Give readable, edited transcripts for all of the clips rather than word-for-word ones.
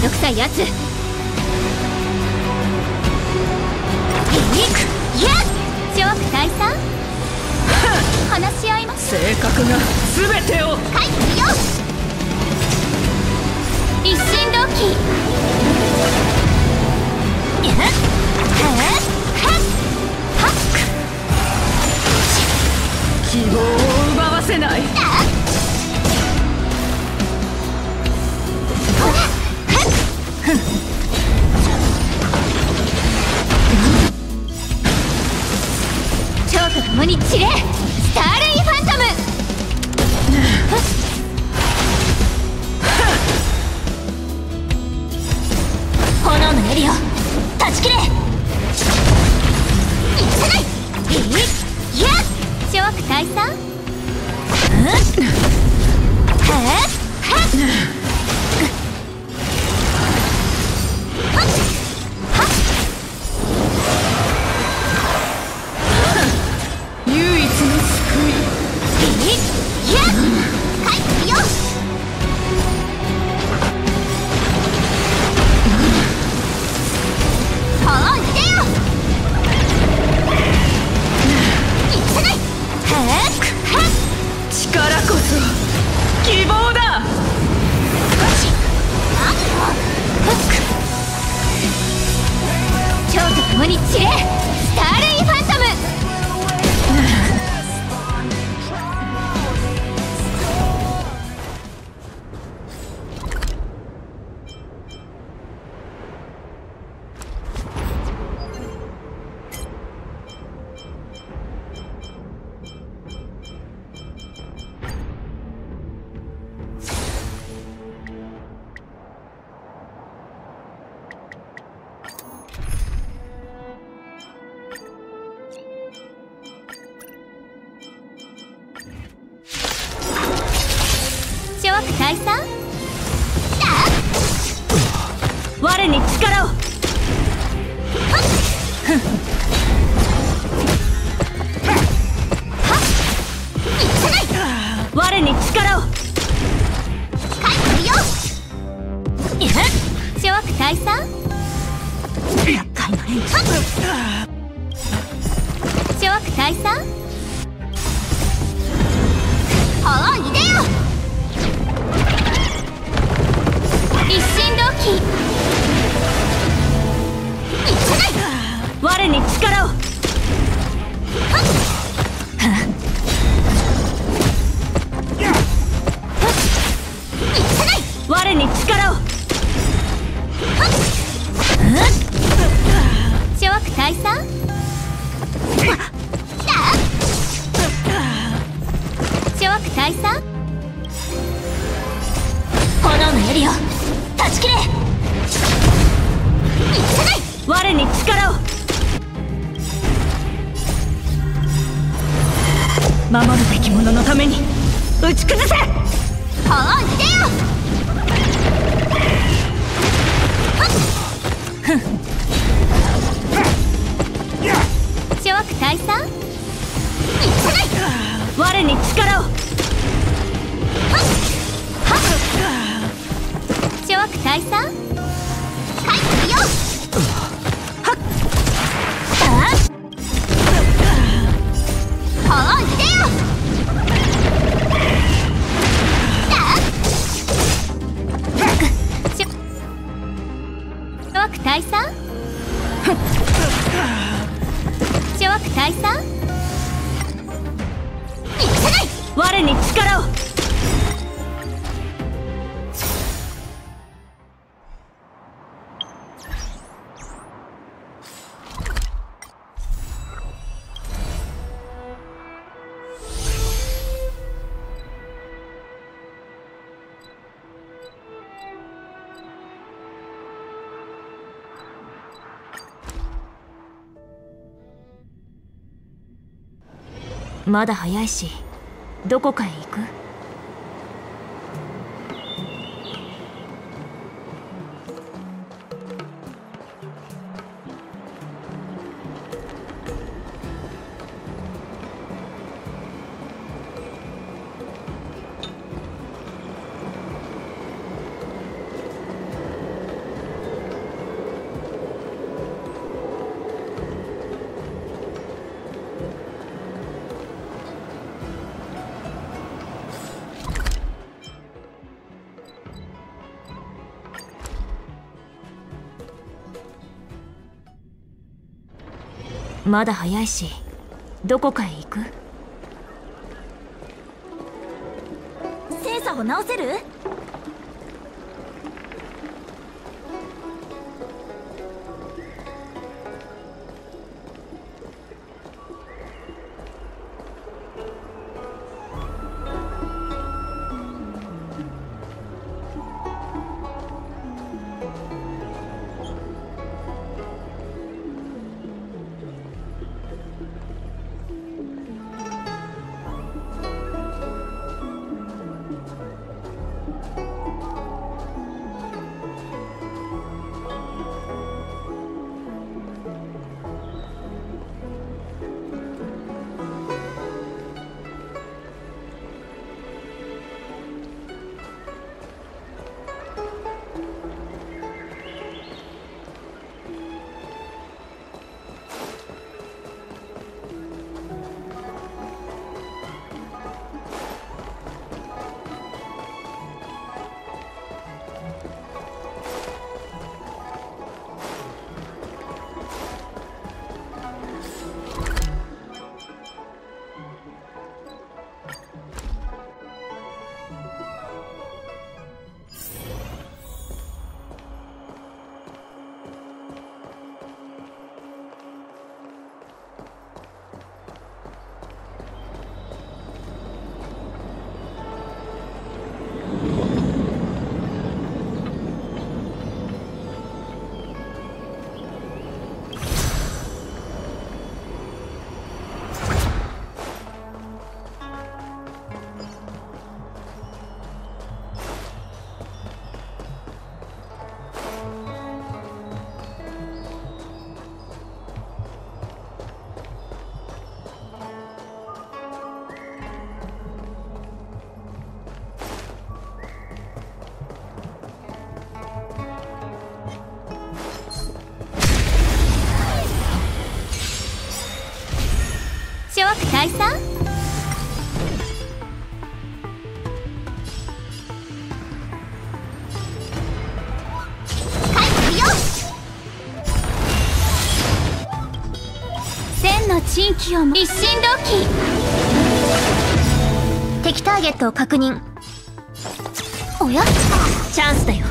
んどくさいやつ。チョーク退散。話し合います。性格が全てを返すよ。一心同期。希望を奪わせない。チョーク共に散れ。スターレインファントム。炎のエリオ断ち切れ。行かない。いやチョーク退散。共に散れ。スターレインファントム。解散。我に力を。我に力を。返すよ。チョーク退散。厄介な連中。チョーク退散。ほうに出よ。一心同期。我に力を。我に力を。チョーク退散。チョーク退散。炎のエリオ断ち切れ。我に力を。守るべき者のために打ち崩せ。ほうに出よ。チョーク退散。我に力を。チョーク退散。返すよ。はっはっほうに出よ。チョーク退散。チョーク退散。我に力を。まだ早いし、どこかへ行く？まだ早いし、どこかへ行く？センサーを直せる？解散？帰ってよ！千の珍奇を一心同期。敵ターゲットを確認。おや？チャンスだよ。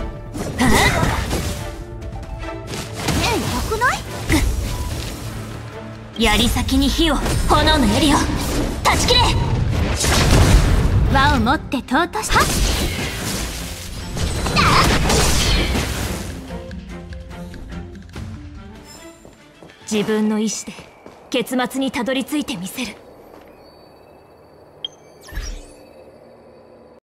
槍先に火を、炎の槍を断ち切れ！輪を持って尊しはっ！自分の意志で結末にたどり着いてみせる。